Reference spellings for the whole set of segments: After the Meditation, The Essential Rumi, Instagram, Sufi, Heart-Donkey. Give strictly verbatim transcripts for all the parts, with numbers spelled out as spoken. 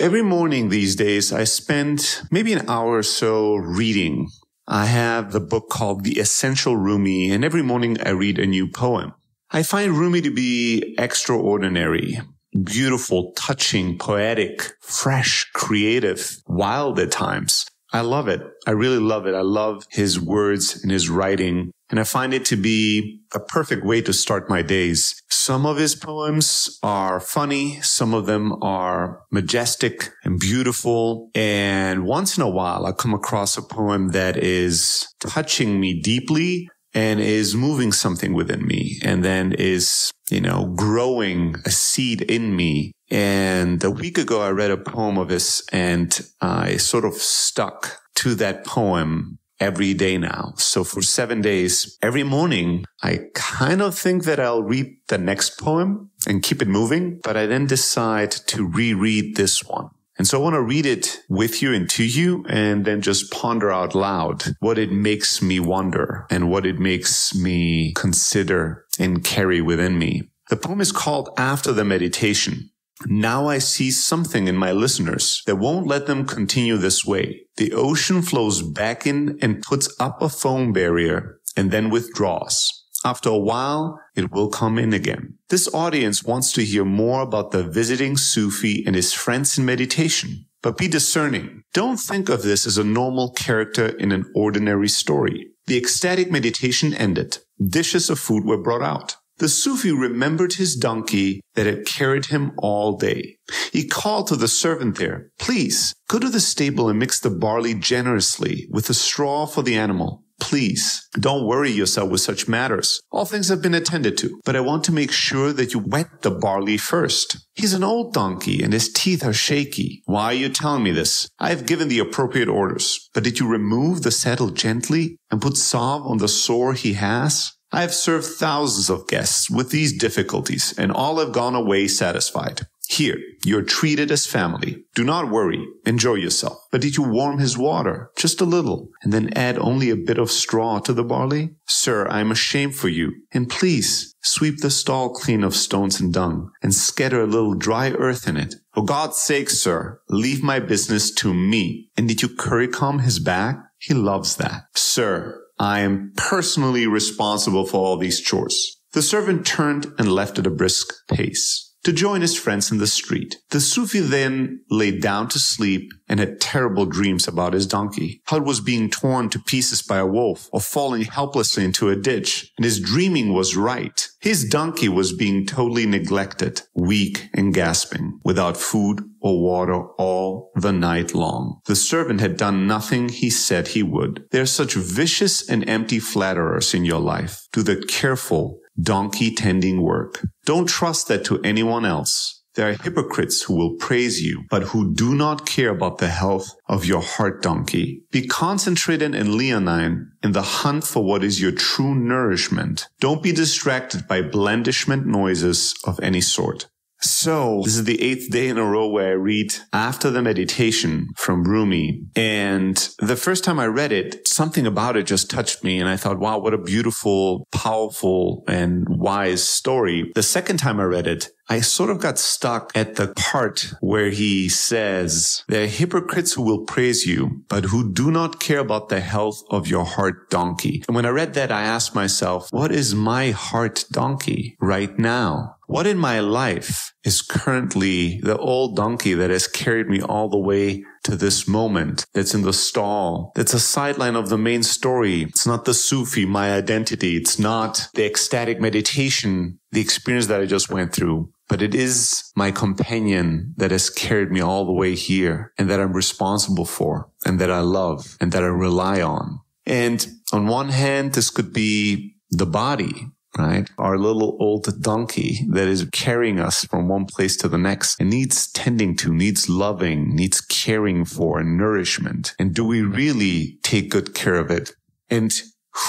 Every morning these days, I spend maybe an hour or so reading. I have the book called The Essential Rumi, and every morning I read a new poem. I find Rumi to be extraordinary, beautiful, touching, poetic, fresh, creative, wild at times. I love it. I really love it. I love his words and his writing, and I find it to be a perfect way to start my days. Some of his poems are funny. Some of them are majestic and beautiful. And once in a while, I come across a poem that is touching me deeply and is moving something within me, and then is, you know, growing a seed in me. And a week ago, I read a poem of his, and I sort of stuck to that poem every day now. So for seven days, every morning, I kind of think that I'll read the next poem and keep it moving, but I then decide to reread this one. And so I want to read it with you and to you, and then just ponder out loud what it makes me wonder and what it makes me consider and carry within me. The poem is called After the Meditation. Now I see something in my listeners that won't let them continue this way. The ocean flows back in and puts up a foam barrier and then withdraws. After a while, it will come in again. This audience wants to hear more about the visiting Sufi and his friends in meditation. But be discerning. Don't think of this as a normal character in an ordinary story. The ecstatic meditation ended. Dishes of food were brought out. The Sufi remembered his donkey that had carried him all day. He called to the servant there, "Please, go to the stable and mix the barley generously with the straw for the animal. Please, don't worry yourself with such matters. All things have been attended to, but I want to make sure that you wet the barley first. He's an old donkey and his teeth are shaky. Why are you telling me this? I have given the appropriate orders. But did you remove the saddle gently and put salve on the sore he has? I have served thousands of guests with these difficulties, and all have gone away satisfied. Here, you're treated as family. Do not worry. Enjoy yourself. But did you warm his water? Just a little. And then add only a bit of straw to the barley? Sir, I am ashamed for you. And please, sweep the stall clean of stones and dung, and scatter a little dry earth in it. For God's sake, sir, leave my business to me. And did you currycomb his back? He loves that. Sir, I am personally responsible for all these chores." The servant turned and left at a brisk pace to join his friends in the street. The Sufi then lay down to sleep and had terrible dreams about his donkey, how it was being torn to pieces by a wolf or falling helplessly into a ditch. And his dreaming was right. His donkey was being totally neglected, weak and gasping, without food or water all the night long. The servant had done nothing he said he would. There are such vicious and empty flatterers in your life. Do the careful donkey tending work. Don't trust that to anyone else. There are hypocrites who will praise you, but who do not care about the health of your heart donkey. Be concentrated and leonine in the hunt for what is your true nourishment. Don't be distracted by blandishment noises of any sort. So this is the eighth day in a row where I read After the Meditation from Rumi. And the first time I read it, something about it just touched me. And I thought, wow, what a beautiful, powerful, and wise story. The second time I read it, I sort of got stuck at the part where he says, "There are hypocrites who will praise you, but who do not care about the health of your heart donkey." And when I read that, I asked myself, what is my heart donkey right now? What in my life is currently the old donkey that has carried me all the way to this moment, that's in the stall, that's a sideline of the main story? It's not the Sufi, my identity. It's not the ecstatic meditation, the experience that I just went through. But it is my companion that has carried me all the way here, and that I'm responsible for, and that I love, and that I rely on. And on one hand, this could be the body, right? Our little old donkey that is carrying us from one place to the next and needs tending to, needs loving, needs caring for and nourishment. And do we really take good care of it? And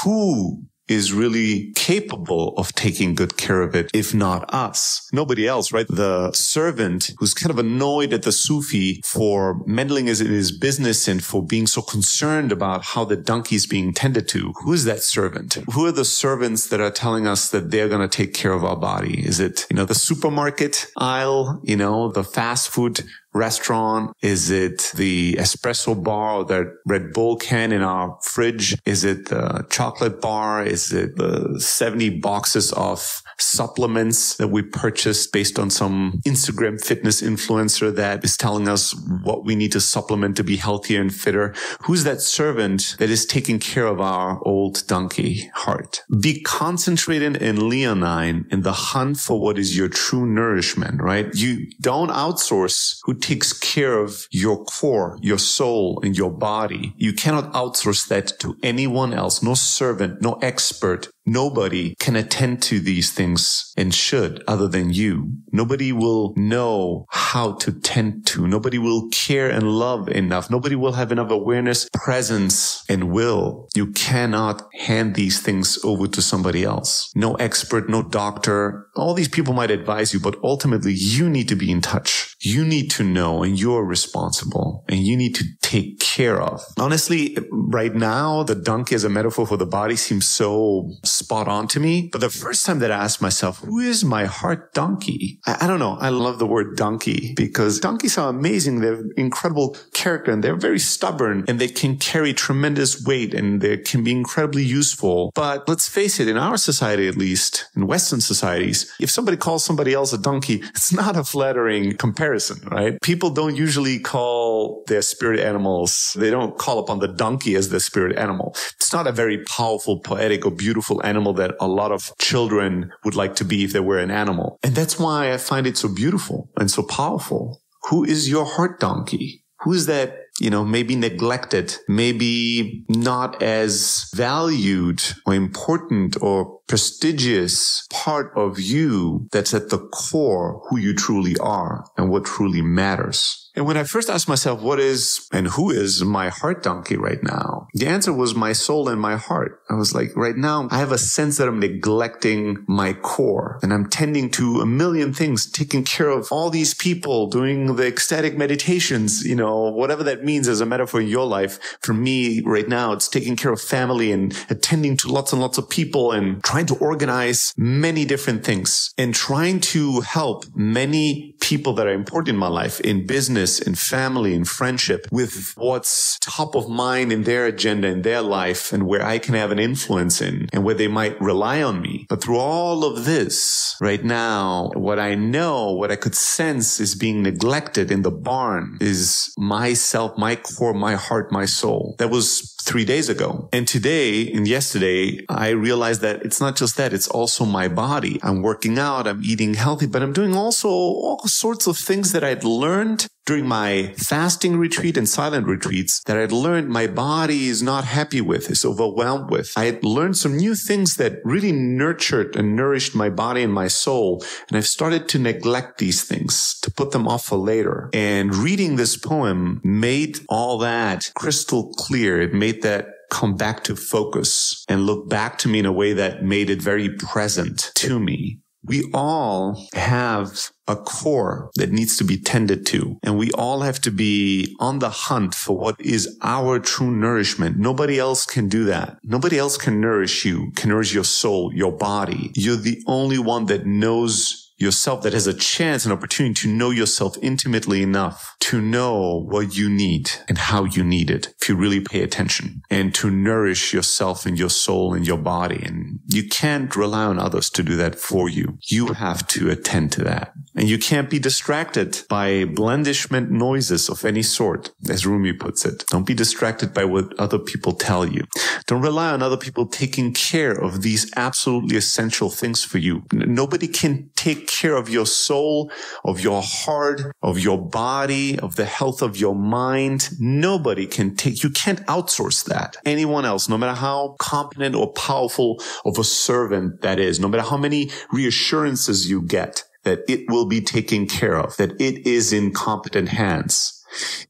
who is really capable of taking good care of it, if not us? Nobody else, right? The servant who's kind of annoyed at the Sufi for meddling in his business and for being so concerned about how the donkey is being tended to. Who is that servant? Who are the servants that are telling us that they're going to take care of our body? Is it, you know, the supermarket aisle, you know, the fast food restaurant? Is it the espresso bar or that Red Bull can in our fridge? Is it the chocolate bar? Is it the seventy boxes of supplements that we purchased based on some Instagram fitness influencer that is telling us what we need to supplement to be healthier and fitter? Who's that servant that is taking care of our old donkey heart? Be concentrated and leonine in the hunt for what is your true nourishment, right? You don't outsource who takes care of your core, your soul, and your body. You cannot outsource that to anyone else. No servant, no expert. Nobody can attend to these things and should other than you. Nobody will know how to tend to. Nobody will care and love enough. Nobody will have enough awareness, presence, and will. You cannot hand these things over to somebody else. No expert, no doctor. All these people might advise you, but ultimately you need to be in touch. You need to know, and you're responsible, and you need to take care of. Honestly, right now, the donkey as a metaphor for the body seems so spot on to me. But the first time that I asked myself, who is my heart donkey? I, I don't know. I love the word donkey because donkeys are amazing. They have incredible character and they're very stubborn and they can carry tremendous weight and they can be incredibly useful. But let's face it, in our society, at least in Western societies, if somebody calls somebody else a donkey, it's not a flattering comparison, right? People don't usually call their spirit animals. They don't call upon the donkey as their spirit animal. It's not a very powerful, poetic, or beautiful animal that a lot of children would like to be if they were an animal. And that's why I find it so beautiful and so powerful. Who is your heart donkey? Who is that, you know, maybe neglected, maybe not as valued or important or prestigious part of you that's at the core who you truly are and what truly matters? And when I first asked myself, what is and who is my heart donkey right now? The answer was my soul and my heart. I was like, right now, I have a sense that I'm neglecting my core and I'm tending to a million things, taking care of all these people, doing the ecstatic meditations, you know, whatever that means as a metaphor in your life. For me right now, it's taking care of family and attending to lots and lots of people and trying to organize many different things and trying to help many people that are important in my life in business, in family, in friendship, with what's top of mind in their agenda, in their life, and where I can have an influence in, and where they might rely on me. But through all of this, right now, what I know, what I could sense is being neglected in the barn is myself, my core, my heart, my soul. That was three days ago. And today and yesterday, I realized that it's not just that, it's also my body. I'm working out, I'm eating healthy, but I'm doing also all sorts of things that I'd learned during my fasting retreat and silent retreats that I'd learned my body is not happy with, is overwhelmed with. I had learned some new things that really nurtured and nourished my body and my soul. And I've started to neglect these things, to put them off for later. And reading this poem made all that crystal clear. It made that come back to focus and look back to me in a way that made it very present to me. We all have a core that needs to be tended to. And we all have to be on the hunt for what is our true nourishment. Nobody else can do that. Nobody else can nourish you, can nourish your soul, your body. You're the only one that knows yourself, that has a chance and opportunity to know yourself intimately enough to know what you need and how you need it if you really pay attention and to nourish yourself and your soul and your body. And you can't rely on others to do that for you. You have to attend to that. And you can't be distracted by blandishment noises of any sort, as Rumi puts it. Don't be distracted by what other people tell you. Don't rely on other people taking care of these absolutely essential things for you. Nobody can take care of your soul, of your heart, of your body, of the health of your mind. Nobody can take, you can't outsource that. Anyone else, no matter how competent or powerful of a servant that is, no matter how many reassurances you get that it will be taken care of, that it is in competent hands.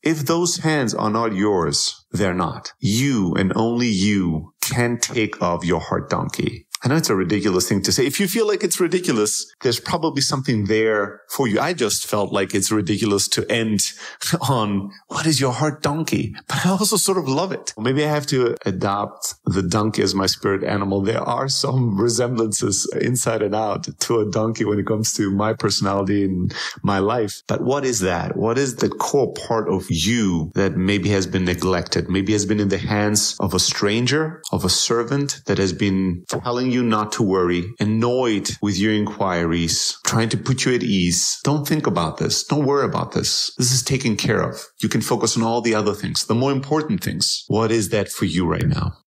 If those hands are not yours, they're not. You and only you can take care of your heart donkey. I know it's a ridiculous thing to say. If you feel like it's ridiculous, there's probably something there for you. I just felt like it's ridiculous to end on, what is your heart donkey? But I also sort of love it. Maybe I have to adopt the donkey as my spirit animal. There are some resemblances inside and out to a donkey when it comes to my personality and my life. But what is that? What is the core part of you that maybe has been neglected? Maybe has been in the hands of a stranger, of a servant that has been telling you not to worry, annoyed with your inquiries, trying to put you at ease. Don't think about this. Don't worry about this. This is taken care of. You can focus on all the other things, the more important things. What is that for you right now?